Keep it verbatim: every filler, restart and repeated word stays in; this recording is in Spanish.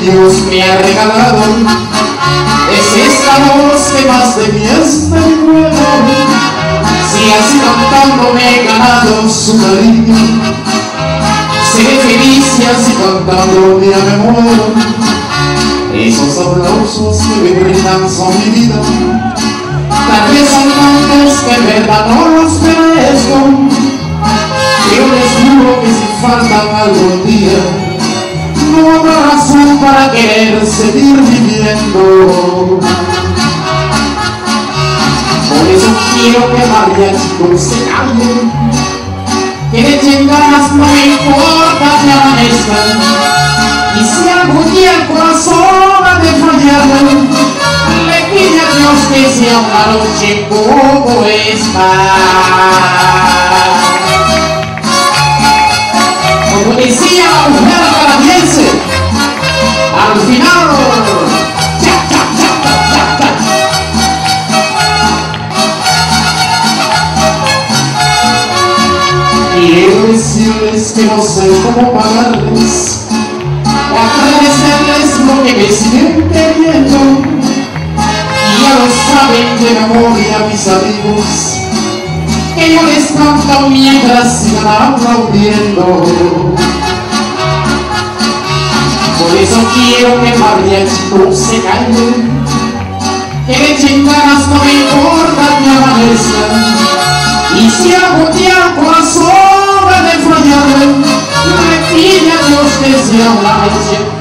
Dios me ha regalado, es esta voz que más de mi hasta el pueblo. Si así cantando me he ganado su cariño, seré feliz y así cantando ya me muero. Esos aplausos que me brindan son mi vida, tal vez son tantos que en verdad no los merezco. Yo les juro que si faltan algún día, no habrá razón para querer seguir viviendo. Por eso quiero que mariachi dulce cambie, que le echen ganas, no me importa que amanezcan. Y si algún día el corazón ha de fallar, le pide a Dios que sea una noche como esta. Como decía la mujer canadiense, al final, cha, cha, cha, cha, cha. Quiero decirles que no sé cómo pagarles o agradecerles lo que me siguen teniendo. Y ya lo saben de memoria mis amigos, que yo les canto mientras sigan aplaudiendo. Por eso quiero que mariachi dulce cambie, que le echen ganas, no me importa que amanezca. Y si algún día el corazón ha de fallar, le pide a Dios que sea una noche